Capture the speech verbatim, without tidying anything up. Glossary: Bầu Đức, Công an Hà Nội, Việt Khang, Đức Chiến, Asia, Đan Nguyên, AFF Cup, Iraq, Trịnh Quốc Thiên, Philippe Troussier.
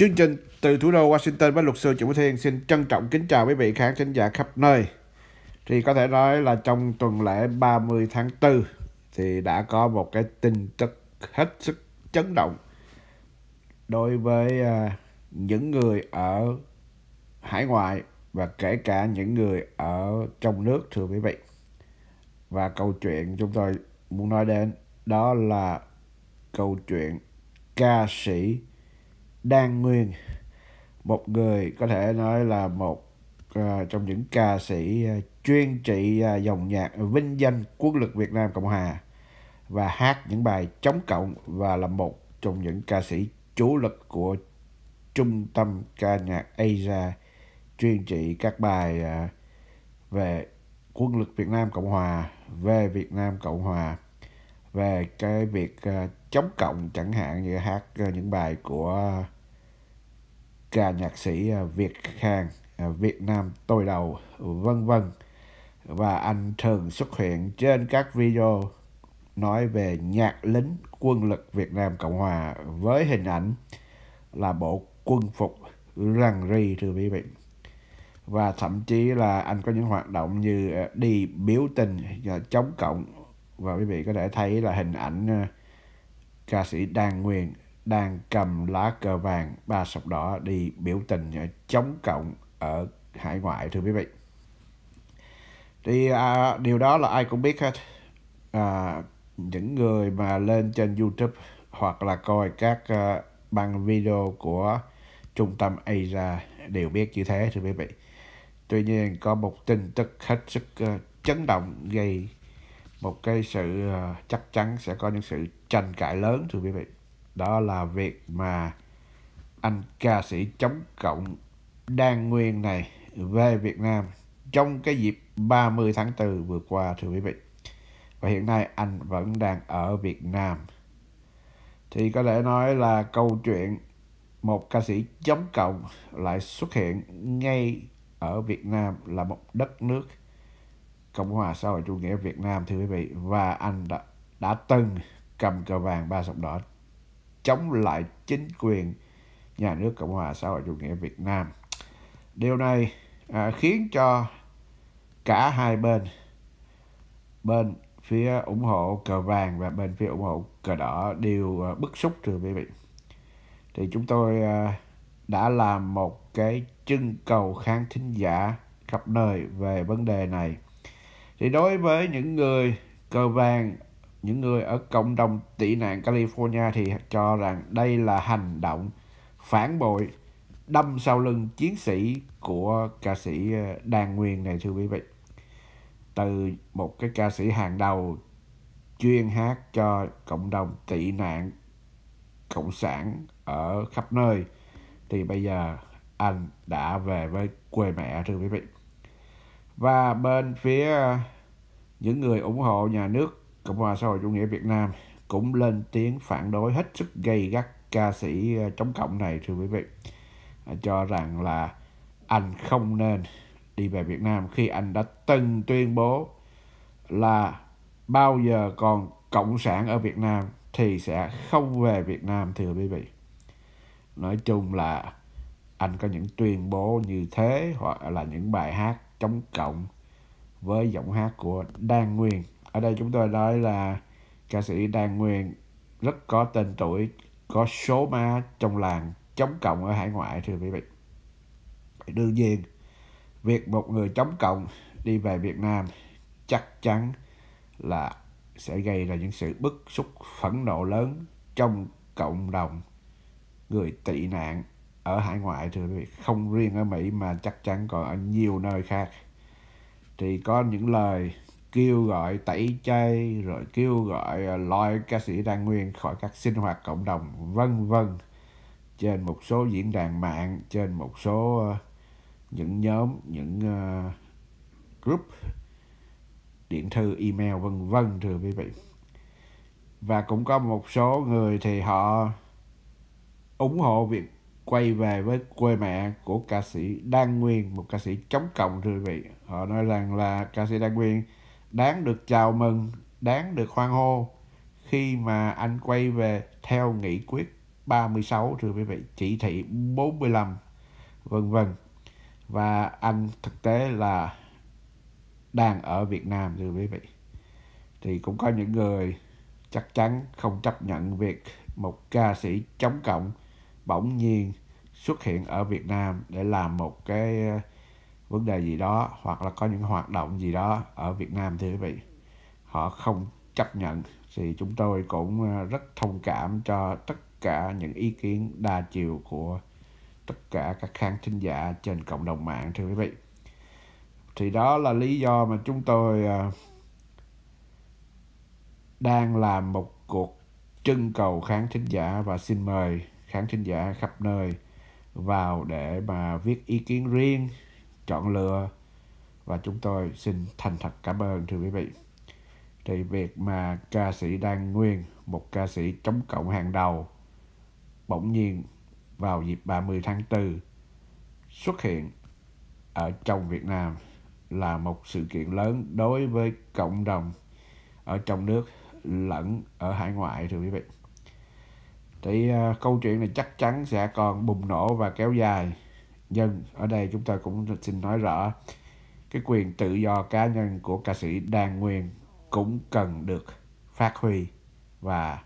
Chương trình từ thủ đô Washington với luật sư Trịnh Quốc Thiên xin trân trọng kính chào quý vị khán thính giả khắp nơi. Thì có thể nói là trong tuần lễ ba mươi tháng tư thì đã có một cái tin tức hết sức chấn động đối với những người ở hải ngoại và kể cả những người ở trong nước, thưa quý vị. Và câu chuyện chúng tôi muốn nói đến đó là câu chuyện ca sĩ Đan Nguyên, một người có thể nói là một uh, trong những ca sĩ uh, chuyên trị uh, dòng nhạc vinh danh Quốc lực Việt Nam Cộng Hòa và hát những bài chống cộng, và là một trong những ca sĩ chủ lực của Trung tâm ca nhạc Asia chuyên trị các bài uh, về Quốc lực Việt Nam Cộng Hòa, về Việt Nam Cộng Hòa, về cái việc uh, chống cộng, chẳng hạn như hát uh, những bài của uh, ca nhạc sĩ uh, Việt Khang, uh, Việt Nam tôi đầu, vân vân. Và anh thường xuất hiện trên các video nói về nhạc lính quân lực Việt Nam Cộng Hòa với hình ảnh là bộ quân phục rằn ri, thưa quý vị. Và thậm chí là anh có những hoạt động như uh, đi biểu tình uh, chống cộng. Và quý vị có thể thấy là hình ảnh ca sĩ Đan Nguyên đang cầm lá cờ vàng ba sọc đỏ đi biểu tình chống cộng ở hải ngoại, thưa quý vị. Thì à, điều đó là ai cũng biết hết. À, những người mà lên trên YouTube hoặc là coi các uh, băng video của Trung tâm Asia đều biết như thế, thưa quý vị. Tuy nhiên có một tin tức hết sức uh, chấn động gây một cái sự uh, chắc chắn sẽ có những sự tranh cãi lớn, thưa quý vị. Đó là việc mà anh ca sĩ chống cộng Đan Nguyên này về Việt Nam trong cái dịp ba mươi tháng tư vừa qua, thưa quý vị. Và hiện nay anh vẫn đang ở Việt Nam. Thì có thể nói là câu chuyện một ca sĩ chống cộng lại xuất hiện ngay ở Việt Nam, là một đất nước Cộng hòa xã hội chủ nghĩa Việt Nam, thưa quý vị. Và anh đã, đã từng cầm cờ vàng ba sọc đỏ chống lại chính quyền nhà nước Cộng hòa xã hội chủ nghĩa Việt Nam. Điều này à, khiến cho cả hai bên, bên phía ủng hộ cờ vàng và bên phía ủng hộ cờ đỏ, đều à, bức xúc, thưa quý vị. Thì chúng tôi à, đã làm một cái trưng cầu khán thính giả khắp nơi về vấn đề này. Thì đối với những người cờ vàng, những người ở cộng đồng tị nạn California thì cho rằng đây là hành động phản bội, đâm sau lưng chiến sĩ của ca sĩ Đan Nguyên này, thưa quý vị. Từ một cái ca sĩ hàng đầu chuyên hát cho cộng đồng tị nạn cộng sản ở khắp nơi, thì bây giờ anh đã về với quê mẹ, thưa quý vị. Và bên phía những người ủng hộ nhà nước Cộng hòa xã hội chủ nghĩa Việt Nam cũng lên tiếng phản đối hết sức gay gắt ca sĩ chống cộng này, thưa quý vị. Cho rằng là anh không nên đi về Việt Nam khi anh đã từng tuyên bố là bao giờ còn cộng sản ở Việt Nam thì sẽ không về Việt Nam, thưa quý vị. Nói chung là anh có những tuyên bố như thế hoặc là những bài hát chống cộng với giọng hát của Đan Nguyên. Ở đây chúng tôi nói là ca sĩ Đan Nguyên rất có tên tuổi, có số má trong làng chống cộng ở hải ngoại, thưa quý vị. Đương nhiên, việc một người chống cộng đi về Việt Nam chắc chắn là sẽ gây ra những sự bức xúc phẫn nộ lớn trong cộng đồng người tị nạn ở hải ngoại, thưa quý vị. Không riêng ở Mỹ mà chắc chắn còn ở nhiều nơi khác. Thì có những lời kêu gọi tẩy chay, rồi kêu gọi loại ca sĩ Đan Nguyên khỏi các sinh hoạt cộng đồng, vân vân, trên một số diễn đàn mạng, trên một số uh, những nhóm, những uh, group điện thư, email, vân vân, thưa quý vị. Và cũng có một số người thì họ ủng hộ việc quay về với quê mẹ của ca sĩ Đan Nguyên, một ca sĩ chống cộng, thưa quý vị. Họ nói rằng là ca sĩ Đan Nguyên đáng được chào mừng, đáng được hoan hô khi mà anh quay về theo nghị quyết ba mươi sáu thưa quý vị, chỉ thị bốn mươi lăm vân vân. Và anh thực tế là đang ở Việt Nam thưa quý vị. Thì cũng có những người chắc chắn không chấp nhận việc một ca sĩ chống cộng bỗng nhiên xuất hiện ở Việt Nam để làm một cái vấn đề gì đó, hoặc là có những hoạt động gì đó ở Việt Nam thưa quý vị. Họ không chấp nhận. Thì chúng tôi cũng rất thông cảm cho tất cả những ý kiến đa chiều của tất cả các khán thính giả trên cộng đồng mạng thưa quý vị. Thì đó là lý do mà chúng tôi đang làm một cuộc trưng cầu khán thính giả và xin mời khán thính giả khắp nơi vào để mà viết ý kiến riêng, chọn lựa, và chúng tôi xin thành thật cảm ơn thưa quý vị. Thì việc mà ca sĩ Đan Nguyên, một ca sĩ chống cộng hàng đầu, bỗng nhiên vào dịp ba mươi tháng tư xuất hiện ở trong Việt Nam là một sự kiện lớn đối với cộng đồng ở trong nước lẫn ở hải ngoại thưa quý vị. Thì uh, câu chuyện này chắc chắn sẽ còn bùng nổ và kéo dài. Nhưng ở đây chúng ta cũng xin nói rõ cái quyền tự do cá nhân của ca sĩ Đan Nguyên cũng cần được phát huy và